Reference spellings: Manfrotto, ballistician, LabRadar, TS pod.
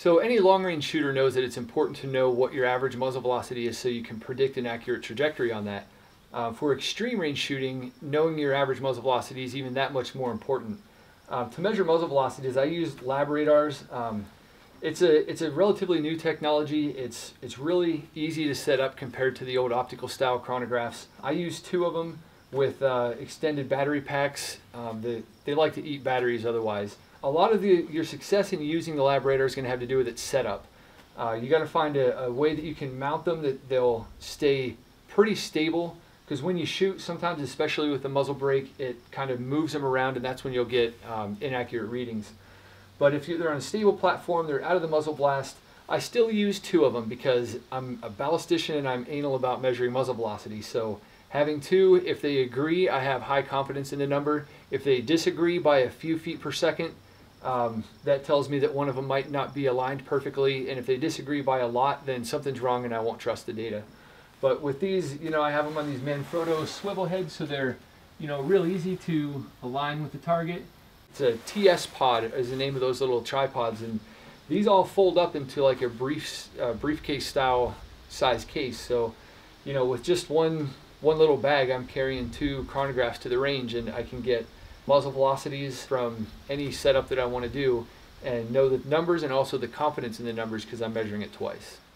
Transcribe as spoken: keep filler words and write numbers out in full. So any long-range shooter knows that it's important to know what your average muzzle velocity is so you can predict an accurate trajectory on that. Uh, for extreme range shooting, knowing your average muzzle velocity is even that much more important. Uh, to measure muzzle velocities, I use LabRadars. Um, it's a it's a relatively new technology. It's it's really easy to set up compared to the old optical style chronographs. I use two of them with uh, extended battery packs. Um, they, they like to eat batteries otherwise. A lot of the, your success in using the LabRadar is going to have to do with its setup. Uh, you got to find a, a way that you can mount them that they'll stay pretty stable, because when you shoot, sometimes, especially with the muzzle brake, it kind of moves them around, and that's when you'll get um, inaccurate readings. But if you, they're on a stable platform, they're out of the muzzle blast. I still use two of them because I'm a ballistician and I'm anal about measuring muzzle velocity. So having two, if they agree, I have high confidence in the number. If they disagree by a few feet per second, Um, that tells me that one of them might not be aligned perfectly, and if they disagree by a lot, then something's wrong and I won't trust the data. But with these, you know, I have them on these Manfrotto swivel heads, so they're, you know, real easy to align with the target. It's a T S pod is the name of those little tripods, and these all fold up into like a brief, uh, briefcase style size case. So, you know, with just one, one little bag, I'm carrying two chronographs to the range, and I can get muzzle velocities from any setup that I want to do and know the numbers and also the confidence in the numbers because I'm measuring it twice.